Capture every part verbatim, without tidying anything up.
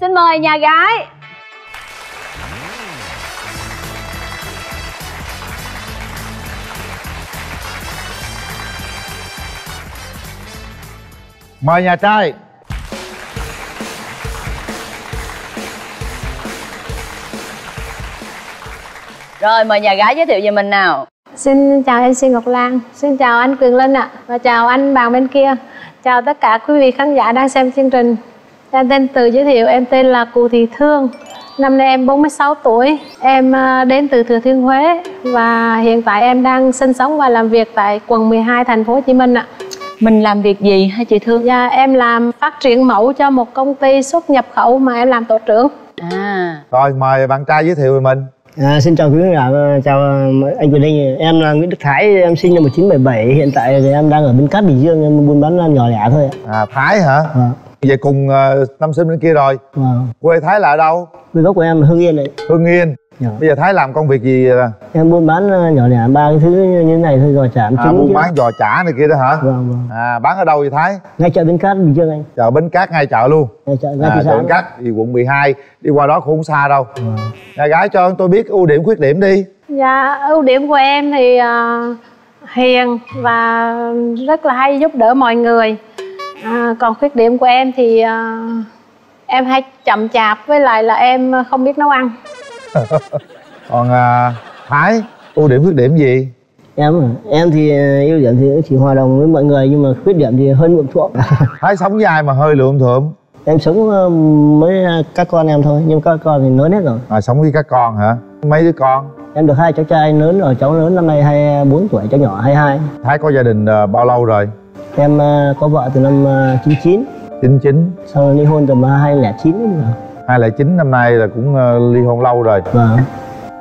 Xin mời nhà gái. Mời nhà trai. Rồi mời nhà gái giới thiệu về mình nào. Xin chào em xê Ngọc Lan, xin chào anh Quyền Linh ạ, và chào anh bạn bên kia. Chào tất cả quý vị khán giả đang xem chương trình. Em tên tự giới thiệu, em tên là Cù Thị Thương. Năm nay em bốn mươi sáu tuổi, em đến từ Thừa Thiên Huế. Và hiện tại em đang sinh sống và làm việc tại quận mười hai thành phố Hồ Chí Minh ạ. Mình làm việc gì hả chị Thương? Dạ, em làm phát triển mẫu cho một công ty xuất nhập khẩu mà em làm tổ trưởng. À. Rồi, mời bạn trai giới thiệu về mình. À, xin chào quý vị, chào anh Quyền Linh. Em là Nguyễn Đức Thái, em sinh năm một nghìn chín trăm bảy mươi bảy. Hiện tại thì em đang ở Bến Cát, Bình Dương, em buôn bán nhỏ lẻ thôi. À, Thái hả? À. Vậy cùng năm sinh bên kia rồi. À. Quê Thái là ở đâu? Quê gốc của em là Hưng Yên đấy. Hưng Yên. Dạ. Bây giờ Thái làm công việc gì? Em buôn bán nhỏ lẻ ba cái thứ như thế này thôi, giò chả. À, buôn bán giò chả này kia đó hả? Vâng, vâng. À, bán ở đâu vậy Thái? Ngay chợ Bến Cát Bình Dương anh. Chợ Bến Cát ngay chợ luôn. Ngay chợ, ngay à, chợ Bến Cát thì quận mười hai, đi qua đó cũng không xa đâu. Vâng. Nhà gái cho tôi biết ưu điểm khuyết điểm đi. Dạ, ưu điểm của em thì uh, hiền và rất là hay giúp đỡ mọi người. À, còn khuyết điểm của em thì uh, em hay chậm chạp, với lại là em không biết nấu ăn. Còn à, Thái, ưu điểm khuyết điểm gì? Em em thì ưu điểm thì chỉ hòa đồng với mọi người, nhưng mà khuyết điểm thì hơi luộm thuộm. Thái sống với ai mà hơi luộm thuộm? Em sống với các con em thôi, nhưng các con thì lớn hết rồi. À, sống với các con hả? Mấy đứa con? Em được hai cháu trai lớn rồi, cháu lớn năm nay hai mươi bốn tuổi, cháu nhỏ hai mươi hai. Thái có gia đình bao lâu rồi? Em có vợ từ năm chín mươi chín. chín mươi chín. Sau ly hôn từ năm hai nghìn không trăm lẻ chín rồi. hai nghìn không trăm lẻ chín năm nay là cũng uh, ly hôn lâu rồi. Vâng.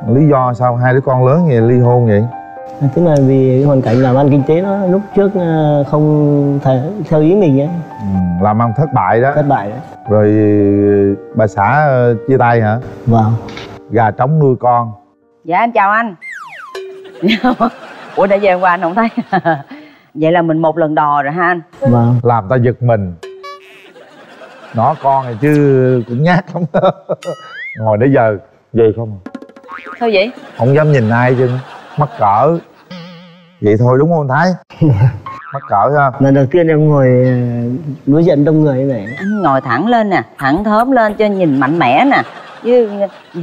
Lý do sao hai đứa con lớn vậy ly hôn vậy? À, tức là vì hoàn cảnh làm ăn kinh tế nó lúc trước uh, không thể, theo ý mình ấy. Ừ, làm ăn thất bại đó. Thất bại đó. Rồi bà xã uh, chia tay hả? Vâng. Gà trống nuôi con. Dạ em chào anh. Ủa nãy giờ em qua anh không thấy. Vậy là mình một lần đò rồi ha anh? Vâng. Làm ta giật mình. Nó con này chứ cũng nhát lắm. Ngồi nãy giờ về không? Sao vậy? Không dám nhìn ai chứ mắc cỡ. Vậy thôi đúng không Thái? Mắc cỡ ha. Lần đầu tiên em ngồi đối diện đông người như vậy. Anh ngồi thẳng lên nè, thẳng thớm lên cho nhìn mạnh mẽ nè. Chứ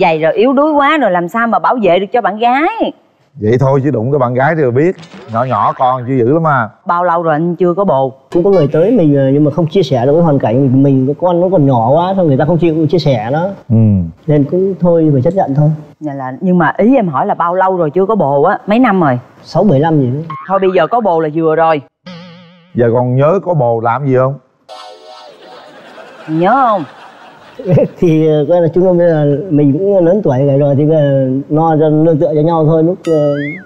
dày rồi yếu đuối quá rồi làm sao mà bảo vệ được cho bạn gái. Vậy thôi chứ đụng cái bạn gái thì biết. Nhỏ nhỏ con chứ dữ lắm à. Bao lâu rồi anh chưa có bồ? Cũng có người tới mình nhưng mà không chia sẻ được cái hoàn cảnh mình, mình cái con nó còn nhỏ quá, xong người ta không chịu chia sẻ nó. Ừ. Nên cứ thôi phải chấp nhận thôi. Vậy là, nhưng mà ý em hỏi là bao lâu rồi chưa có bồ á? Mấy năm rồi? sáu bảy năm gì đó. Thôi bây giờ có bồ là vừa rồi. Giờ còn nhớ có bồ làm gì không? Nhớ không? Thì coi là chúng bây giờ mình cũng lớn tuổi rồi, rồi thì no cho nương tựa cho nhau thôi, lúc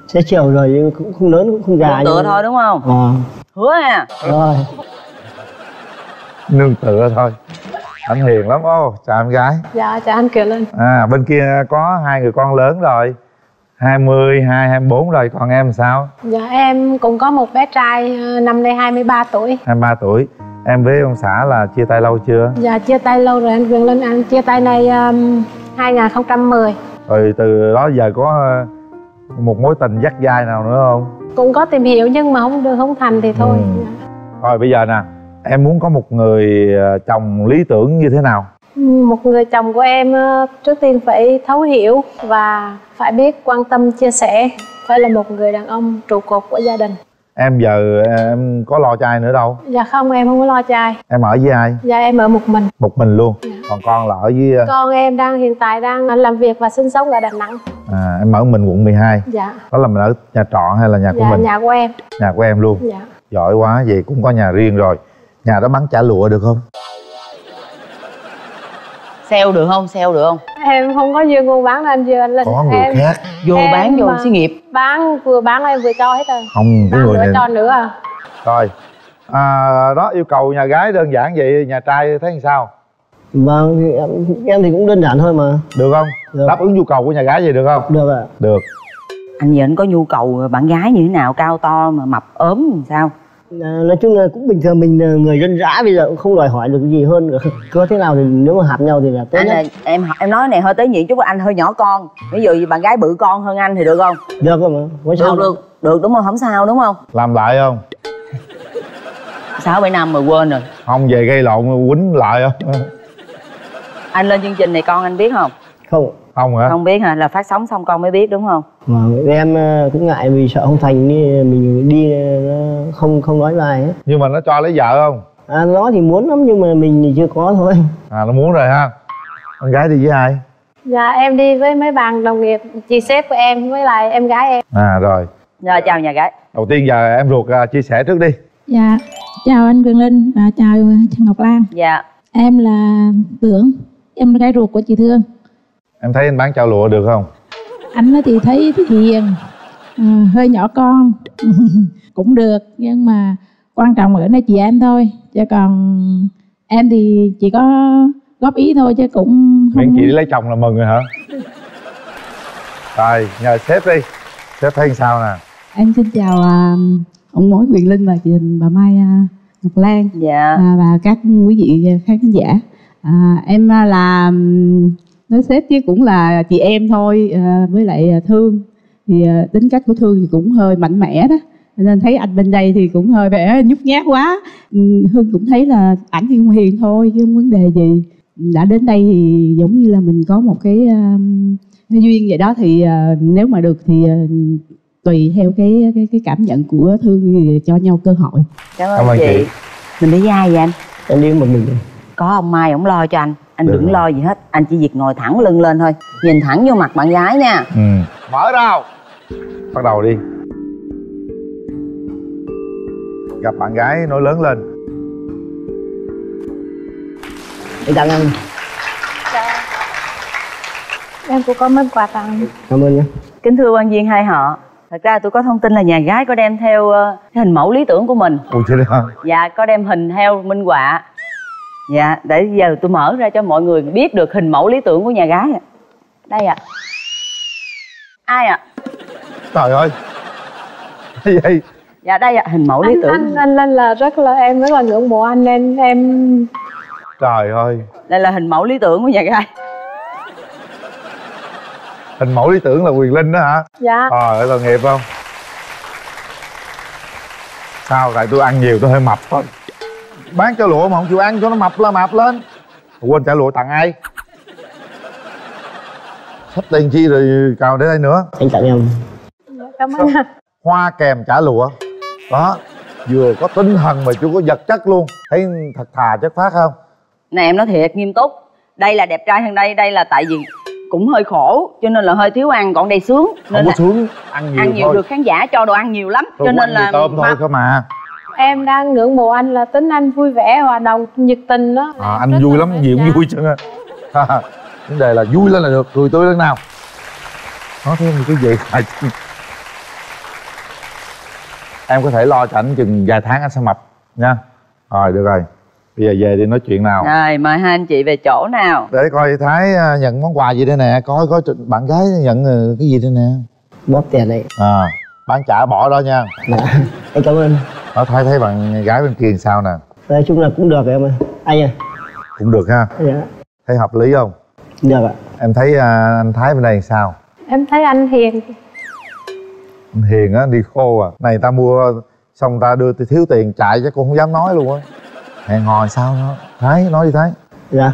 xế chiều rồi cũng không lớn cũng không già. Nương tựa thôi đúng không? À. Hứa à? Rồi. Nương tựa thôi. Anh hiền lắm. Ô, chào em gái. Dạ chào anh Kiều Linh. À bên kia có hai người con lớn rồi, hai mươi hai, hai mươi bốn rồi, còn em sao? Dạ em cũng có một bé trai năm nay hai mươi ba tuổi. hai mươi ba tuổi. Em với ông xã là chia tay lâu chưa? Dạ chia tay lâu rồi anh Quyền Linh, anh chia tay nay um, hai nghìn không trăm mười. Rồi từ đó giờ có một mối tình dắt dai nào nữa không? Cũng có tìm hiểu nhưng mà không được, không thành thì thôi. Ừ. Dạ. Rồi bây giờ nè, em muốn có một người chồng lý tưởng như thế nào? Một người chồng của em trước tiên phải thấu hiểu và phải biết quan tâm chia sẻ. Phải là một người đàn ông trụ cột của gia đình. Em giờ em có lo cho ai nữa đâu? Dạ không, em không có lo cho ai. Em ở với ai? Dạ em ở một mình. Một mình luôn? Dạ. Còn con là ở với... Con em đang hiện tại đang làm việc và sinh sống ở Đà Nẵng. À, em ở mình quận mười hai? Dạ. Đó là mình ở nhà trọ hay là nhà của dạ, mình? Nhà của em. Nhà của em luôn? Dạ. Giỏi quá, vậy cũng có nhà riêng rồi. Nhà đó bán chả lụa được không? Sale được không? Sale được không? Em không có duyên buôn bán anh Dương anh Linh. Có người em, khác vô em bán vô xí nghiệp. Bán vừa bán em vừa cho hết rồi. Không có người nữa cho nữa à. Rồi à, đó yêu cầu nhà gái đơn giản vậy, nhà trai thấy làm sao? Vâng em, em thì cũng đơn giản thôi mà. Được không? Được. Đáp ứng nhu cầu của nhà gái vậy được không? Được ạ. À. Được. Anh giờ anh có nhu cầu bạn gái như thế nào? Cao to mà mập ốm làm sao? Nói chung là cũng bình thường, mình người dân dã bây giờ cũng không đòi hỏi được gì hơn nữa. Cứ thế nào thì nếu mà hợp nhau thì là tốt nhất. Em em nói này hơi tế nhị chút, anh hơi nhỏ con. Ví dụ bạn gái bự con hơn anh thì được không? Được không ạ? Được, được. Được đúng không? Không sao đúng không? Làm lại không? sáu bảy năm mà quên rồi. Không về gây lộn quýnh lại không? Anh lên chương trình này con anh biết không? Không. Không hả? Không biết hả? Là phát sóng xong con mới biết đúng không? Mà em cũng ngại vì sợ không thành đi, mình đi không không nói bài ấy. Nhưng mà nó cho lấy vợ không? À, nó thì muốn lắm nhưng mà mình thì chưa có thôi. À, nó muốn rồi ha. Con gái đi với ai? Dạ em đi với mấy bạn đồng nghiệp, chị sếp của em với lại em gái em. À rồi. Rồi chào nhà gái. Đầu tiên giờ em ruột chia sẻ trước đi. Dạ chào anh Quyền Linh và chào chị Ngọc Lan. Dạ. Em là Tưởng, em là gái ruột của chị Thương. Em thấy anh bán chao lụa được không? Anh ấy thì thấy hiền, à, hơi nhỏ con cũng được, nhưng mà quan trọng ở đây chị em thôi, chứ còn em thì chỉ có góp ý thôi chứ cũng không... Miễn chị đi lấy chồng là mừng rồi hả? Rồi nhờ sếp đi, sếp thấy sao nè? Em xin chào à, ông mối Quyền Linh và chị bà Mai à, Ngọc Lan. Dạ. à, và các quý vị khán giả. à, em là nói sếp chứ cũng là chị em thôi, à, với lại Thương thì à, tính cách của Thương thì cũng hơi mạnh mẽ đó, nên thấy anh bên đây thì cũng hơi vẻ nhút nhát quá. Hương cũng thấy là ảnh thì hiền thôi chứ không vấn đề gì, đã đến đây thì giống như là mình có một cái um, duyên vậy đó, thì uh, nếu mà được thì uh, tùy theo cái, cái cái cảm nhận của Thương thì cho nhau cơ hội. Cảm ơn, cảm ơn chị. chị Mình đi với ai vậy anh? Em đi một mình. Có ông Mai ổng lo cho anh. Anh đừng lo gì hết, anh chỉ việc ngồi thẳng lưng lên thôi, nhìn thẳng vô mặt bạn gái nha. Ừ. Mở ra, bắt đầu đi. Gặp bạn gái nói lớn lên. Em tặng anh. Em cũng có món quà tặng. Cảm ơn nhé. Kính thưa quan viên hai họ, thật ra tôi có thông tin là nhà gái có đem theo cái hình mẫu lý tưởng của mình. Ủa thế đó? Dạ, có đem hình theo minh họa. Dạ, để giờ tôi mở ra cho mọi người biết được hình mẫu lý tưởng của nhà gái ạ. Đây ạ. Ai ạ? Trời ơi. Cái gì? Dạ đây ạ, hình mẫu lý anh, tưởng. Anh anh Linh là rất là em rất là ngưỡng mộ anh nên em. Trời ơi. Đây là hình mẫu lý tưởng của nhà gái. Hình mẫu lý tưởng là Quyền Linh đó hả? Dạ. Trời ơi, tội nghiệp không? Sao? Tại tôi ăn nhiều tôi hơi mập thôi. Bán chả lụa mà không chịu ăn cho nó mập là mập lên. Quên chả lụa tặng ai? Sắp tiền chi rồi cào để đây nữa. Anh tặng em. Cảm ơn. Hoa kèm chả lụa. Đó. Vừa có tinh thần mà chưa có vật chất luôn. Thấy thật thà chất phác không? Này em nói thiệt nghiêm túc. Đây là đẹp trai hơn đây. Đây là tại vì cũng hơi khổ cho nên là hơi thiếu ăn. Còn đây sướng nên không có là... sướng. Ăn nhiều, ăn nhiều thôi. Được khán giả cho đồ ăn nhiều lắm. Tôi cho nên là tôm thôi cơ mà. Em đang ngưỡng mộ anh là tính anh vui vẻ, hòa đồng, nhiệt tình đó. À, anh vui lắm, gì cũng vui chứ. Vấn đề là vui lên là được, cười tươi lên nào. Nói thêm cái gì mà... Em có thể lo cho ảnh chừng vài tháng anh sẽ mập nha. Rồi, được rồi. Bây giờ về đi nói chuyện nào. Rồi, mời hai anh chị về chỗ nào. Để coi Thái nhận món quà gì đây nè. Coi coi bạn gái nhận cái gì đây nè. Bóp tiền đây. À, bán chả bỏ đó nha. Dạ, em cảm ơn. Nó Thái thấy bạn gái bên kia sao nè? Nói chung là cũng được em ơi. Anh à? Cũng được ha? Dạ. Thấy hợp lý không? Được ạ. Em thấy uh, anh Thái bên đây sao? Em thấy anh hiền. Anh hiền á, đi khô à. Này ta mua xong ta đưa thiếu tiền chạy chứ con không dám nói luôn á. Hẹn hò sao đó? Thái, nói đi Thái. Dạ.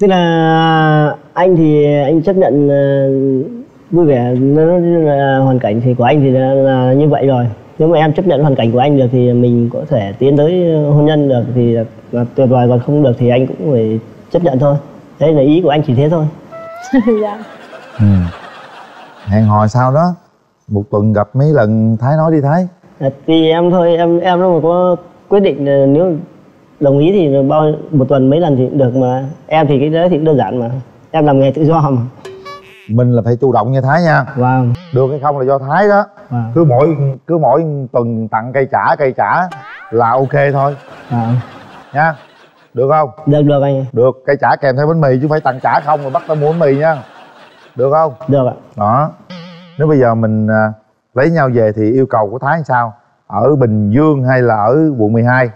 Tức là anh thì anh chấp nhận uh, vui vẻ, nó, uh, hoàn cảnh thì của anh thì là, là như vậy rồi. Nếu mà em chấp nhận hoàn cảnh của anh được thì mình có thể tiến tới hôn nhân được thì là, là tuyệt vời, còn không được thì anh cũng phải chấp nhận thôi. Đấy là ý của anh, chỉ thế thôi. Dạ. Ừ. Hẹn hò sao đó? Một tuần gặp mấy lần? Thái nói đi Thái. À, thì em thôi, em em đâu mà có quyết định, nếu đồng ý thì bao một tuần mấy lần thì cũng được mà. Em thì cái đấy thì cũng đơn giản mà. Em làm nghề tự do mà. Mình là phải chủ động nha Thái nha. Vâng. Được hay không là do Thái đó. Wow. Cứ mỗi cứ mỗi tuần tặng cây chả cây chả là ok thôi. Wow. Nha. Được không? Được, được anh. Được, cây chả kèm theo bánh mì chứ phải tặng chả không rồi bắt tao mua bánh mì nha. Được không? Được ạ. Đó. Nếu bây giờ mình lấy nhau về thì yêu cầu của Thái làm sao? ở Bình Dương hay là ở quận mười hai?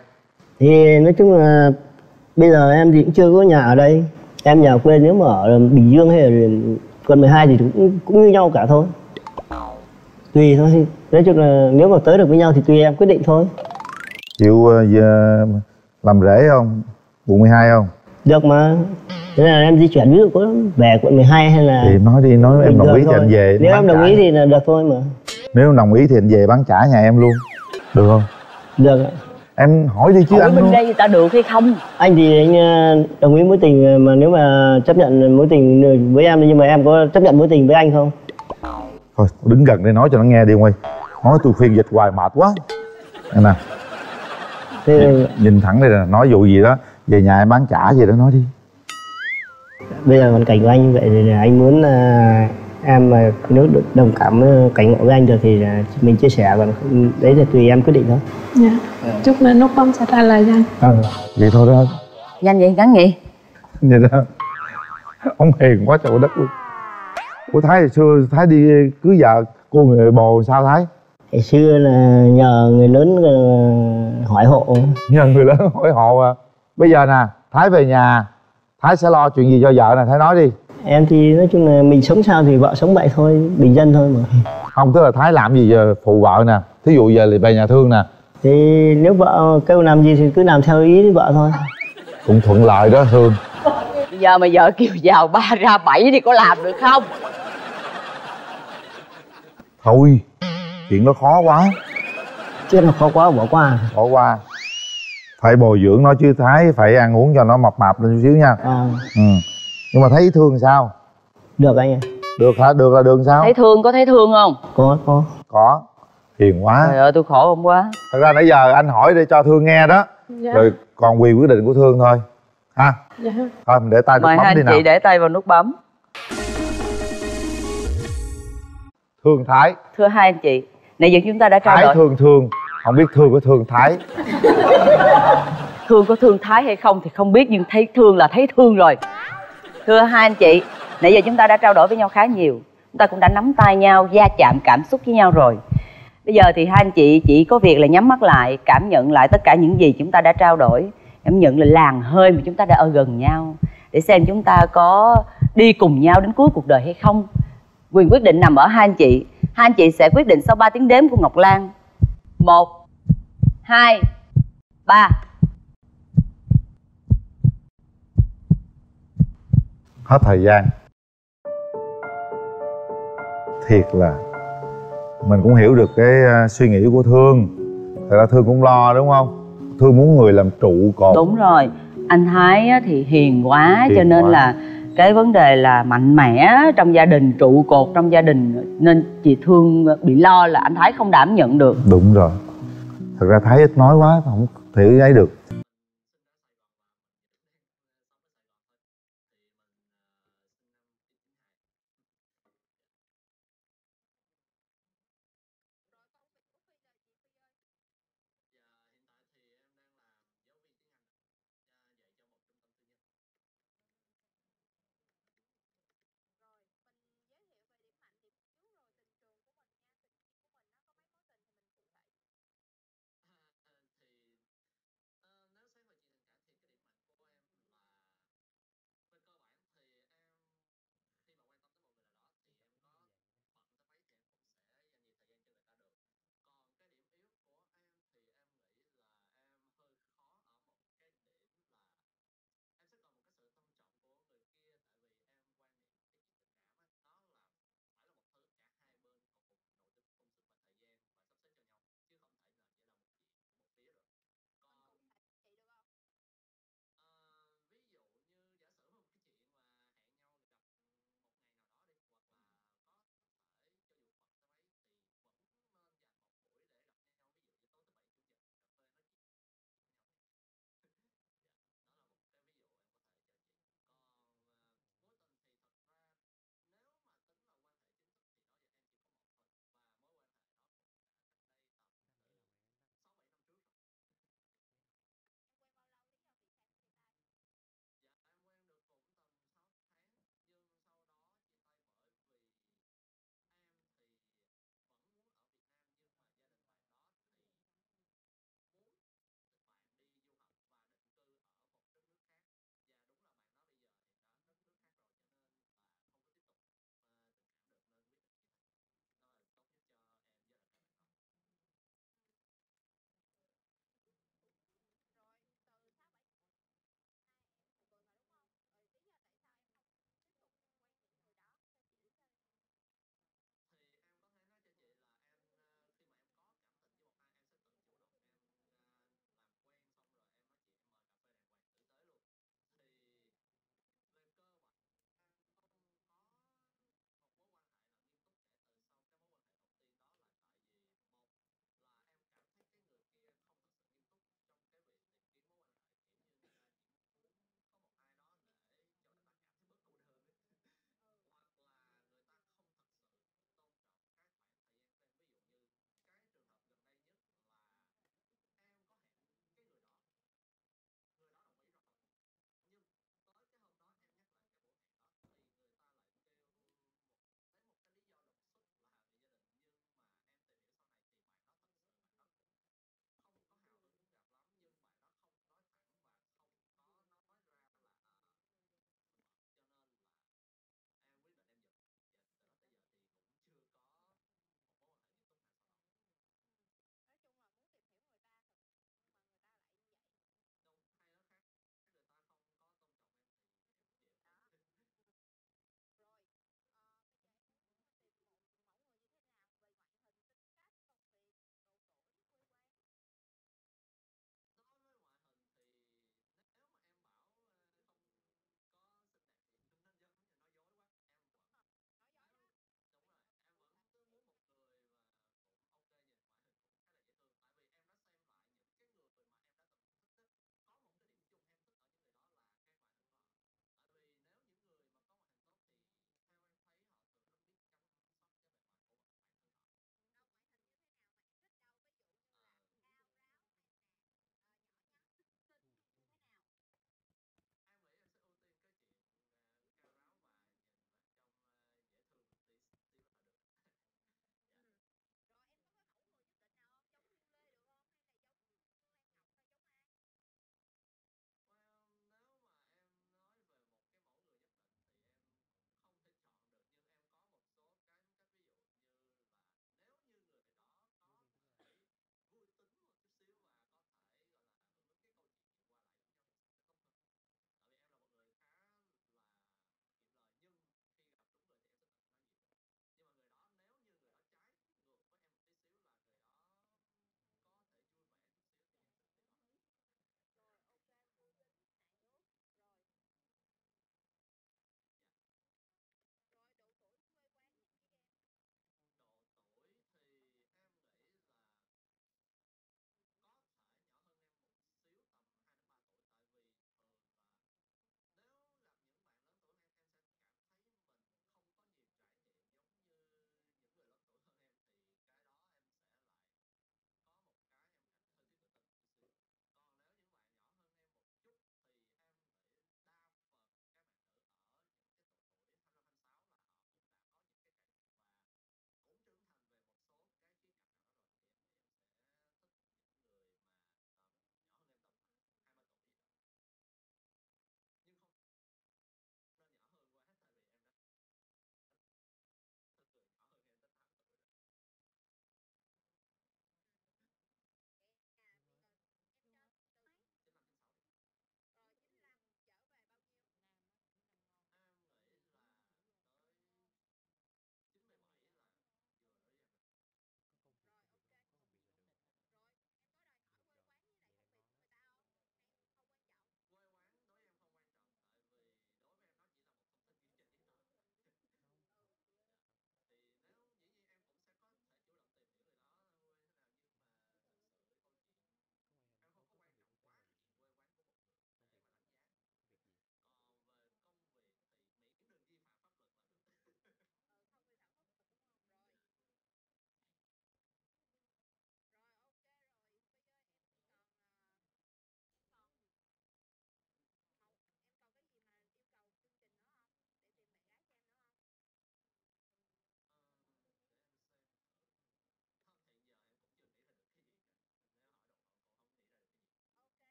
Thì nói chung là bây giờ em thì cũng chưa có nhà ở đây. Em nhà quê, nếu mà ở Bình Dương hay là quận mười hai thì cũng, cũng như nhau cả thôi. Tùy thôi. Nói chung là nếu mà tới được với nhau thì tùy em quyết định thôi. Chịu giờ làm rễ không? quận mười hai không? Được mà. Thế là em di chuyển, ví dụ có về quận mười hai hay là... Thì nói đi, nói em đồng ý thôi. Thì anh về. Nếu em đồng ý thì là được thôi mà. Nếu đồng ý thì anh về bán trả nhà em luôn. Được không? Được ạ. Em hỏi đi chứ hỏi anh bên luôn. Đây người ta được hay không? Anh thì anh đồng ý mối tình, mà nếu mà chấp nhận mối tình với em, nhưng mà em có chấp nhận mối tình với anh không? Thôi, đứng gần đây nói cho nó nghe đi Huy. Nói tôi phiên dịch hoài mệt quá. Nè nè. Thế... nhìn thẳng đây nè, nói vụ gì đó, về nhà em bán trả gì đó nói đi. Bây giờ hoàn cảnh của anh như vậy thì anh muốn là em mà nếu được đồng cảm với cảnh ngộ với anh được thì là mình chia sẻ, còn đấy là tùy em quyết định thôi. Dạ. Chúc nên lúc ông sẽ trả lời cho anh. À, vậy thôi đó. Danh vậy gắn nghị. Vậy đó. Ông hiền quá trời đất luôn. Của Thái hồi xưa, Thái đi cưới vợ cô người bồ sao Thái? Hồi xưa là nhờ người lớn hỏi hộ. Nhờ người lớn hỏi hộ à. Bây giờ nè, Thái về nhà, Thái sẽ lo chuyện gì cho vợ nè, Thái nói đi. Em thì nói chung là mình sống sao thì vợ sống vậy thôi, bình dân thôi mà. Không, tức là Thái làm gì giờ phụ vợ nè, thí dụ giờ thì về nhà thương nè. Thì nếu vợ kêu làm gì thì cứ làm theo ý với vợ thôi. Cũng thuận lợi đó Thương. Bây giờ mà vợ kêu vào ba ra bảy thì có làm được không? Thôi, chuyện nó khó quá. Chứ nó khó quá, bỏ qua. Bỏ qua. Phải bồi dưỡng nó chứ Thái, phải ăn uống cho nó mập mạp lên chút xíu nha. À. Ừ. Nhưng mà thấy thương sao? Được anh ạ. Được hả? Được là đường sao? Thấy thương, có thấy thương không? Có, có. Có. Hiền quá. Trời ơi, tôi khổ không quá. Thật ra nãy giờ anh hỏi để cho Thương nghe đó. Dạ. Rồi còn quyền quyết định của Thương thôi. Ha? Dạ. Thôi mình để tay nút bấm đi nào. Mời hai anh chị để tay vào nút bấm. Thương Thái. Thưa hai anh chị, nãy giờ chúng ta đã trao đổi. Thái thương Thương, không biết Thương có thương Thái. Thương có thương Thái hay không thì không biết, nhưng thấy thương là thấy thương rồi. Thưa hai anh chị, nãy giờ chúng ta đã trao đổi với nhau khá nhiều. Chúng ta cũng đã nắm tay nhau, va chạm cảm xúc với nhau rồi. Bây giờ thì hai anh chị chỉ có việc là nhắm mắt lại, cảm nhận lại tất cả những gì chúng ta đã trao đổi. Cảm nhận là làn hơi mà chúng ta đã ở gần nhau, để xem chúng ta có đi cùng nhau đến cuối cuộc đời hay không. Quyền quyết định nằm ở hai anh chị. Hai anh chị sẽ quyết định sau ba tiếng đếm của Ngọc Lan. Một, hai, ba. Hết thời gian. Thiệt là mình cũng hiểu được cái suy nghĩ của Thương. Thật ra Thương cũng lo đúng không? Thương muốn người làm trụ cột. Đúng rồi. Anh Thái thì hiền quá, hiền cho nên quá. Là cái vấn đề là mạnh mẽ trong gia đình, trụ cột trong gia đình, nên chị Thương bị lo là anh Thái không đảm nhận được. Đúng rồi. Thật ra Thái ít nói quá, không thể ấy được.